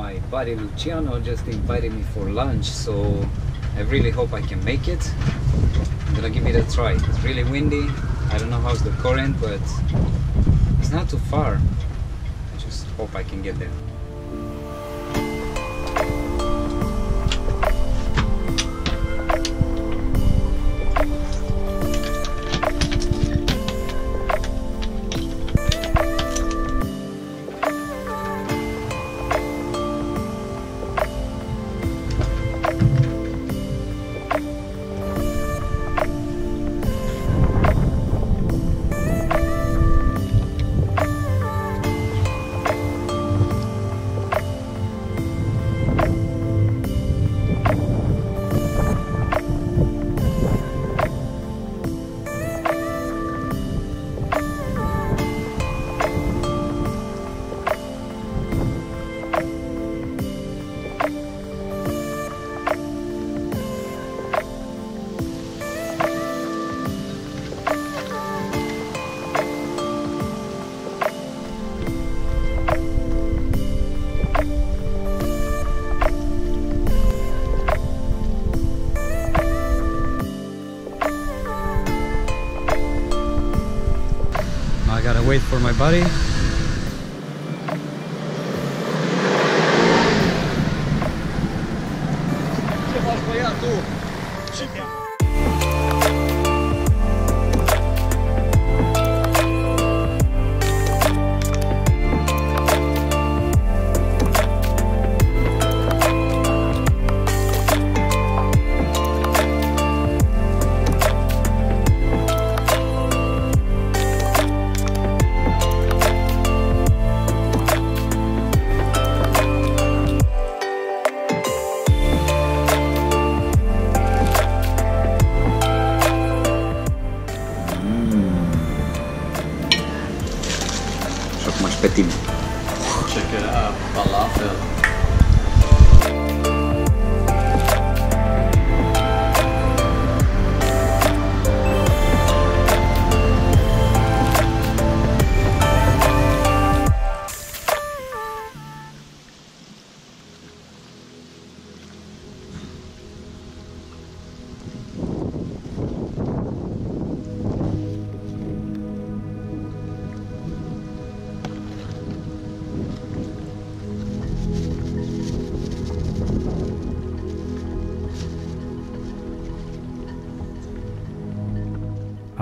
my buddy Luciano just invited me for lunch, so I really hope I can make it. I'm gonna give it a try. It's really windy. I don't know how's the current, but it's not too far. I just hope I can get there. Wait for my buddy.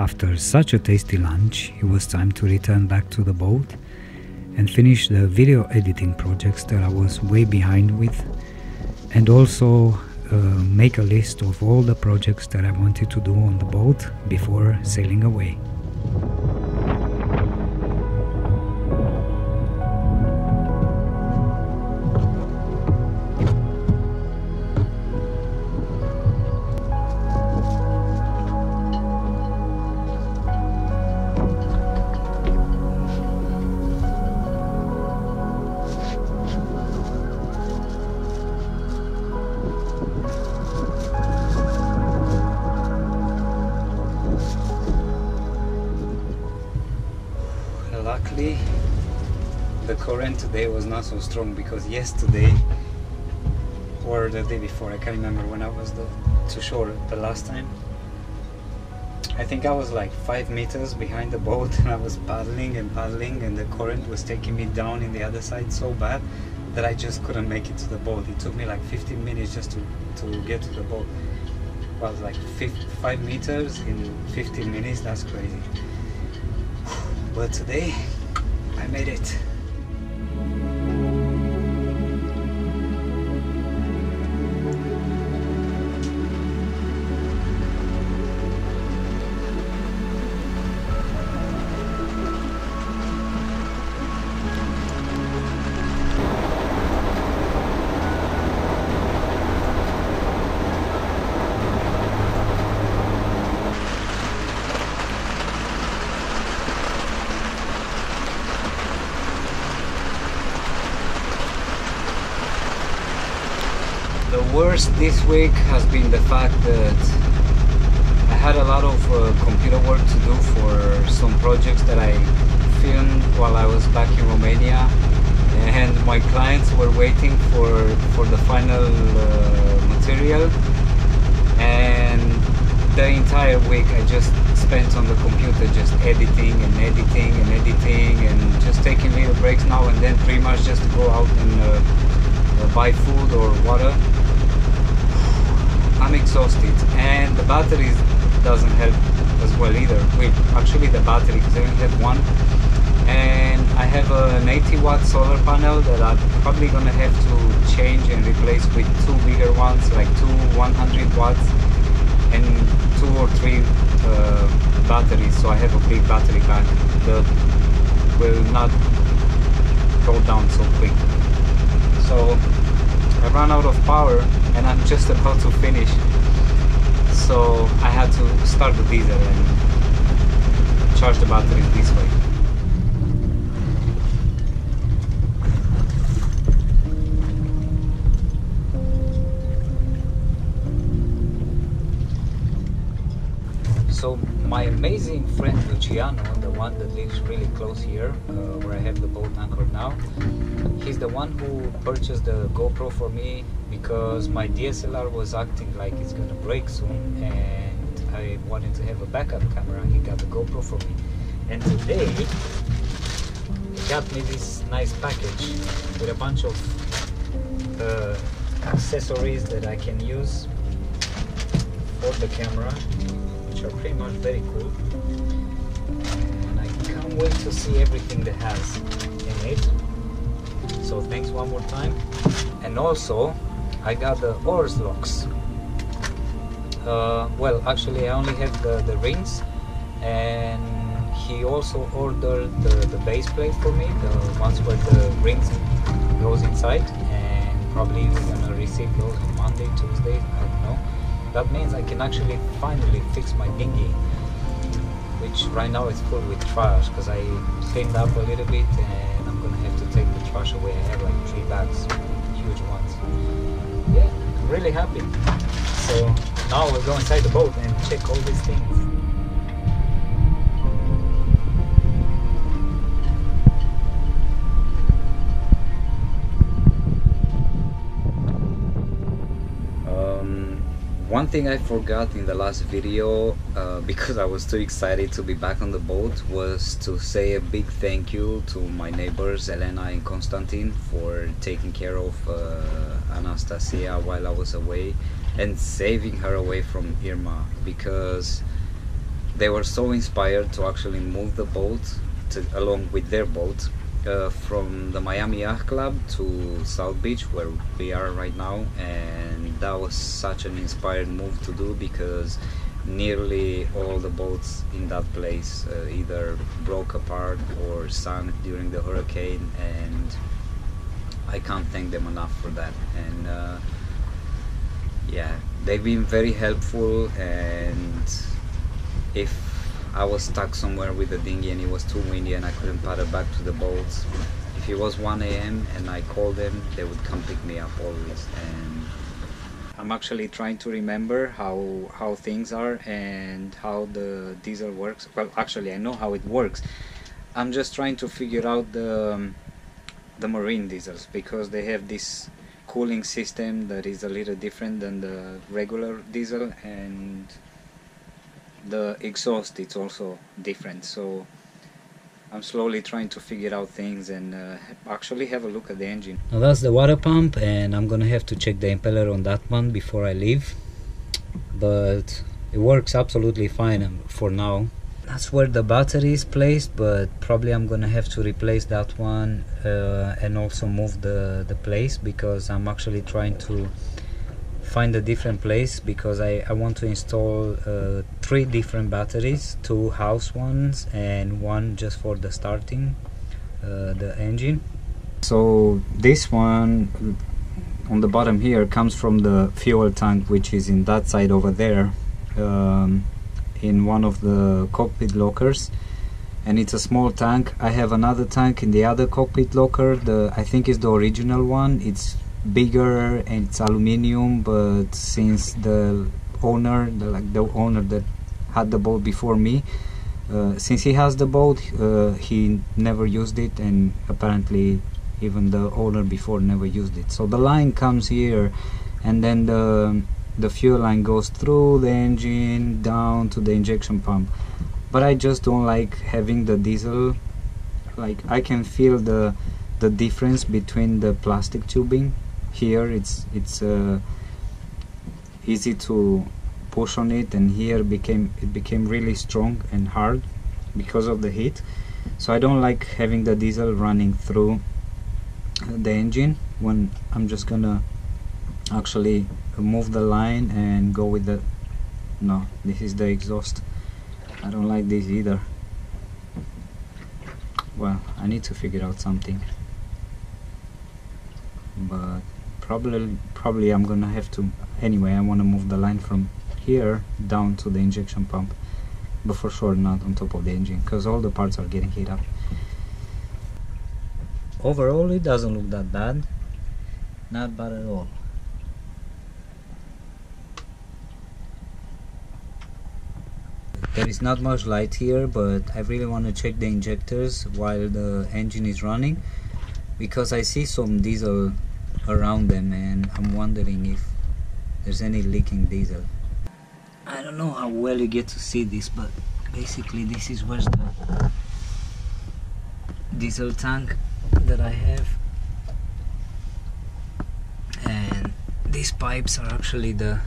After such a tasty lunch, it was time to return back to the boat and finish the video editing projects that I was way behind with, and also make a list of all the projects that I wanted to do on the boat before sailing away. Luckily, the current today was not so strong, because yesterday or the day before, I can't remember when I was to shore the last time, I think I was like 5 meters behind the boat and I was paddling and the current was taking me down in the other side so bad that I just couldn't make it to the boat. It took me like 15 minutes just to get to the boat. Well, like 5 meters in 15 minutes, that's crazy. But today, I made it. Worst this week has been the fact that I had a lot of computer work to do for some projects that I filmed while I was back in Romania, and my clients were waiting for the final material, and the entire week I just spent on the computer just editing and just taking little breaks now and then, pretty much just to go out and buy food or water. I'm exhausted, and the batteries doesn't help as well either. Wait, actually the battery, because I only have one, and I have an 80-watt solar panel that I'm probably gonna have to change and replace with two bigger ones, like two 100 watts and two or three batteries, so I have a big battery pack that will not go down so quick. So I ran out of power and I'm just about to finish, so I had to start the diesel and charge the batteries this way. So my amazing friend Luciano, the one that lives really close here, where I have the boat anchored now, he's the one who purchased the GoPro for me because my DSLR was acting like it's gonna break soon and I wanted to have a backup camera. He got the GoPro for me, and today he got me this nice package with a bunch of accessories that I can use for the camera, which are pretty much very cool, and I can't wait to see everything that has in it. So thanks one more time. And also I got the oars locks. Well, actually I only have the rings, and he also ordered the base plate for me, the ones where the rings goes inside, and probably we're gonna receive those on Monday, Tuesday, I don't know. That means I can actually finally fix my dinghy, which right now is full with trash because I cleaned up a little bit and I'm gonna have to take the trash away. I have like 3 bags, huge ones. Yeah, I'm really happy. So now we'll go inside the boat and check all these things. One thing I forgot in the last video, because I was too excited to be back on the boat, was to say a big thank you to my neighbors Elena and Konstantin for taking care of Anastasia while I was away and saving her away from Irma, because they were so inspired to actually move the boat along with their boat from the Miami Yacht Club to South Beach, where we are right now. And that was such an inspired move to do, because nearly all the boats in that place either broke apart or sunk during the hurricane, and I can't thank them enough for that. And yeah, they've been very helpful, and if I was stuck somewhere with the dinghy and it was too windy and I couldn't paddle back to the boats, if it was 1 AM and I called them, they would come pick me up always. And I'm actually trying to remember how things are and how the diesel works. Well, actually I know how it works. I'm just trying to figure out the marine diesels, because they have this cooling system that is a little different than the regular diesel, and the exhaust is also different. So I'm slowly trying to figure out things and actually have a look at the engine. Now that's the water pump, and I'm gonna have to check the impeller on that one before I leave, but it works absolutely fine for now. That's where the battery is placed, but probably I'm gonna have to replace that one and also move the place, because I'm actually trying to find a different place, because I want to install 3 different batteries, 2 house ones and one just for the starting the engine. So this one on the bottom here comes from the fuel tank, which is in that side over there, in one of the cockpit lockers, and it's a small tank. I have another tank in the other cockpit locker, I think it's the original one. It's bigger and it's aluminium, but since the owner that had the boat before me, since he has the boat, he never used it, and apparently even the owner before never used it. So the line comes here, and then the fuel line goes through the engine down to the injection pump. But I just don't like having the diesel. Like, I can feel the difference between the plastic tubing. Here it's easy to push on it, and here it became really strong and hard because of the heat. So I don't like having the diesel running through the engine when I'm just gonna actually move the line and go with the... No, this is the exhaust. I don't like this either. Well, I need to figure out something, but probably I'm gonna have to. Anyway, I want to move the line from here down to the injection pump, but for sure not on top of the engine, because all the parts are getting heat up. Overall, it doesn't look that bad, not bad at all. There is not much light here, but I really want to check the injectors while the engine is running, because I see some diesel around them and I'm wondering if there's any leaking diesel. I don't know how well you get to see this, but basically this is where's the diesel tank that I have, and these pipes are actually the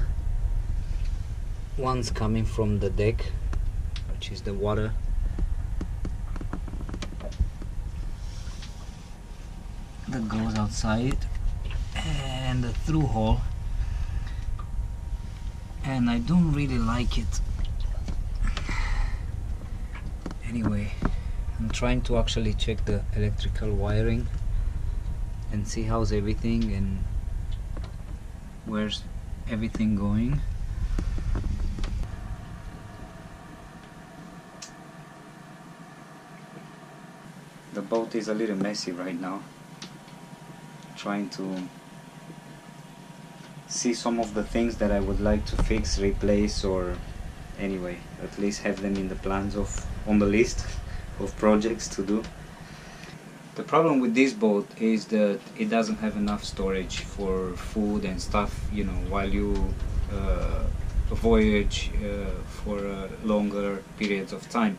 ones coming from the deck, which is the water. That goes outside, and the through hole, and I don't really like it. Anyway, I'm trying to actually check the electrical wiring and see how's everything and where's everything going. The boat is a little messy right now. Trying to see some of the things that I would like to fix, replace, or anyway, at least have them in the plans of, on the list of projects to do. The problem with this boat is that it doesn't have enough storage for food and stuff, you know, while you voyage for longer periods of time.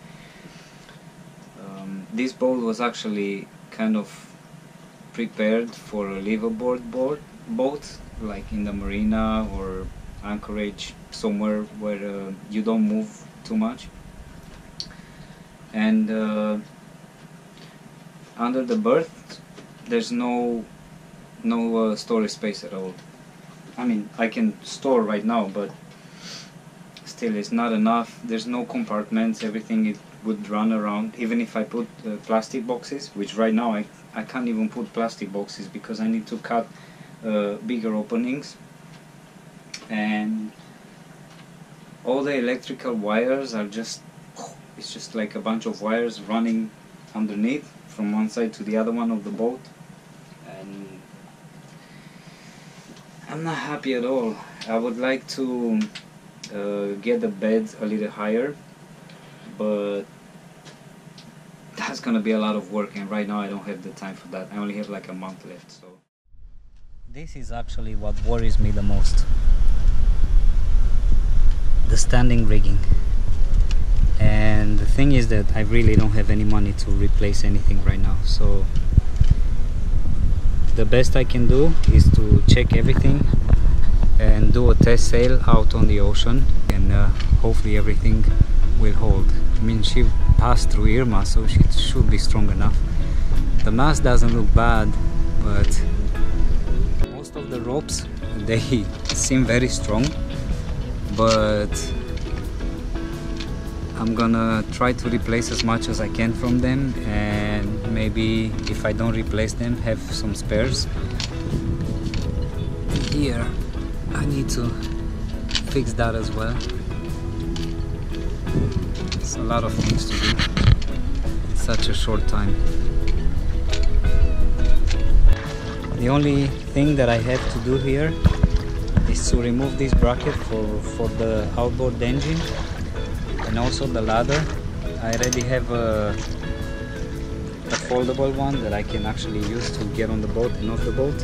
This boat was actually kind of prepared for a liveaboard boat, like in the marina or anchorage, somewhere where you don't move too much. And under the berth, there's no storage space at all. I mean, I can store right now, but still, it's not enough. There's no compartments. Everything it would run around. Even if I put plastic boxes, which right now I can't even put plastic boxes because I need to cut bigger openings, and all the electrical wires are just, it's just like a bunch of wires running underneath from one side to the other one of the boat, and I'm not happy at all. I would like to get the beds a little higher, but that's gonna be a lot of work, and right now I don't have the time for that. I only have like a month left, so. This is actually what worries me the most. The standing rigging. And the thing is that I really don't have any money to replace anything right now. So the best I can do is to check everything and do a test sail out on the ocean, and hopefully everything will hold. I mean, she passed through Irma, so she should be strong enough. The mast doesn't look bad, but of the ropes, they seem very strong, but I'm gonna try to replace as much as I can from them, and maybe if I don't replace them, have some spares. Here I need to fix that as well. It's a lot of things to do in such a short time. The only thing that I have to do here is to remove this bracket for the outboard engine, and also the ladder. I already have a foldable one that I can actually use to get on the boat and off the boat.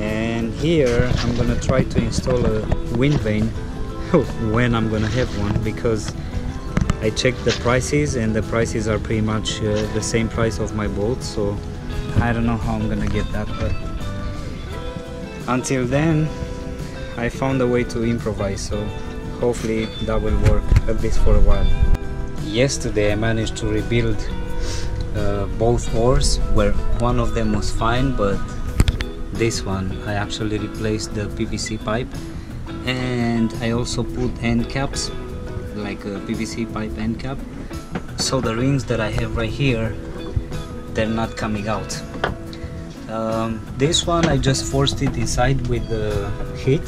And here I'm gonna try to install a wind vane when I'm gonna have one, because I checked the prices and the prices are pretty much the same price of my boat, so I don't know how I'm gonna get that, but until then I found a way to improvise, so hopefully that will work at least for a while. Yesterday I managed to rebuild both oars, where one of them was fine, but this one I actually replaced the PVC pipe, and I also put end caps, like a PVC pipe end cap, so the rings that I have right here, they're not coming out. This one I just forced it inside with the heat,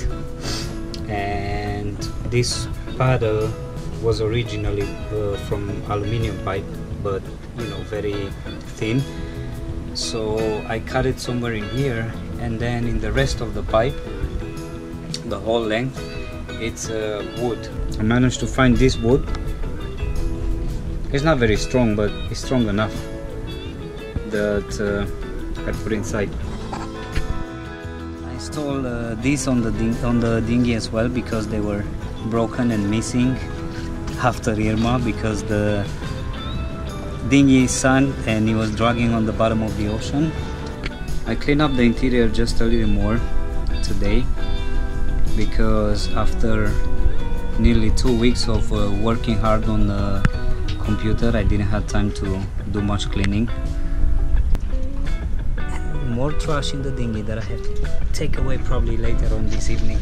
and this paddle was originally from aluminium pipe, but you know, very thin, so I cut it somewhere in here, and then in the rest of the pipe, the whole length, it's wood. I managed to find this wood. It's not very strong, but it's strong enough that I put inside. I installed this on the dinghy as well, because they were broken and missing after Irma, because the dinghy sank and it was dragging on the bottom of the ocean. I cleaned up the interior just a little more today, because after nearly 2 weeks of working hard on the computer, I didn't have time to do much cleaning. More trash in the dinghy that I have to take away probably later on this evening.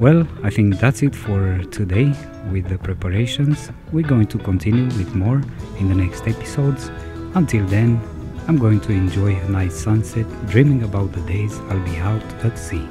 Well, I think that's it for today with the preparations. We're going to continue with more in the next episodes. Until then, I'm going to enjoy a nice sunset, dreaming about the days I'll be out at sea.